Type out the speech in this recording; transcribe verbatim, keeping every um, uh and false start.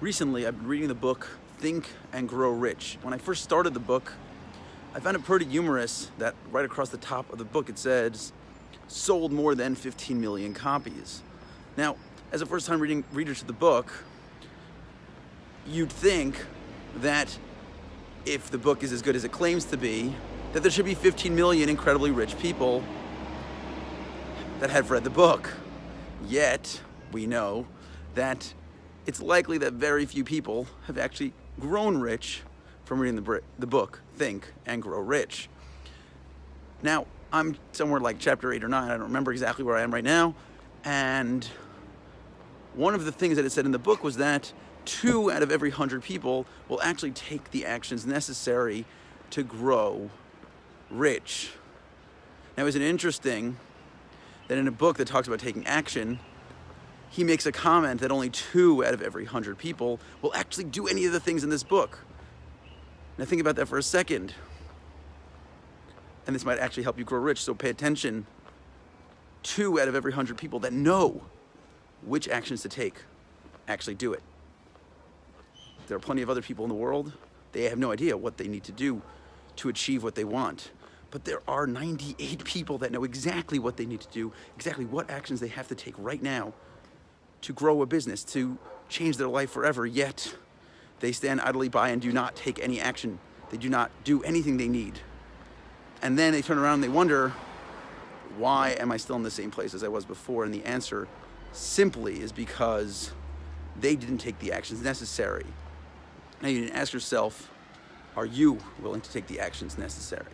Recently, I've been reading the book Think and Grow Rich. When I first started the book, I found it pretty humorous that right across the top of the book it says, sold more than fifteen million copies. Now, as a first-time reading reader to the book, you'd think that if the book is as good as it claims to be, that there should be fifteen million incredibly rich people that have read the book. Yet, we know that it's likely that very few people have actually grown rich from reading the, the book, Think and Grow Rich. Now, I'm somewhere like chapter eight or nine, I don't remember exactly where I am right now, and one of the things that it said in the book was that two out of every hundred people will actually take the actions necessary to grow rich. Now, isn't it interesting that in a book that talks about taking action, he makes a comment that only two out of every hundred people will actually do any of the things in this book. Now think about that for a second. And this might actually help you grow rich, so pay attention. Two out of every hundred people that know which actions to take actually do it. There are plenty of other people in the world, they have no idea what they need to do to achieve what they want. But there are ninety-eight people that know exactly what they need to do, exactly what actions they have to take right now to grow a business, to change their life forever, yet they stand idly by and do not take any action. They do not do anything they need. And then they turn around and they wonder, why am I still in the same place as I was before? And the answer simply is because they didn't take the actions necessary. Now you need to ask yourself, are you willing to take the actions necessary?